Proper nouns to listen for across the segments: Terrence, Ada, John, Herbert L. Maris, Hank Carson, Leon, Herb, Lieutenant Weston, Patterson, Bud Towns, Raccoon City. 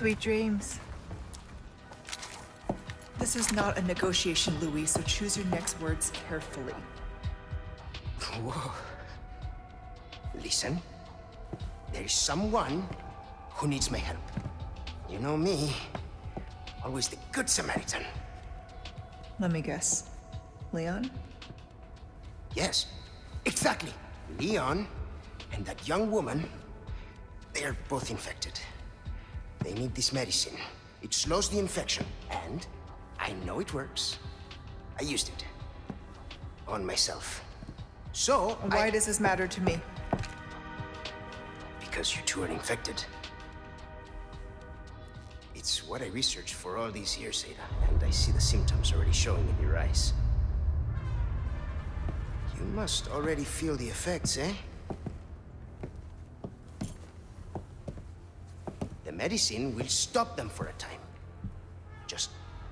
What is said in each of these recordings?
Sweet dreams. This is not a negotiation, Louis, so choose your next words carefully. Whoa. Listen, there is someone who needs my help. You know me, always the good Samaritan. Let me guess. Leon? Yes, exactly. Leon and that young woman, they are both infected. They need this medicine. It slows the infection, and I know it works. I used it on myself. So, why does this matter to me? Because you two are infected. It's what I researched for all these years, Ada, and I see the symptoms already showing in your eyes. You must already feel the effects, eh? The medicine will stop them for a time. Just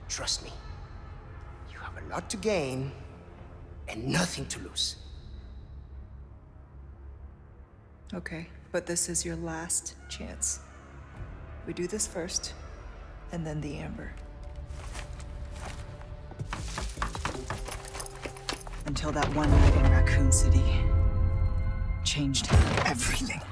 trust me. You have a lot to gain and nothing to lose. Okay, but this is your last chance. We do this first, and then the amber. Until that one night in Raccoon City changed everything.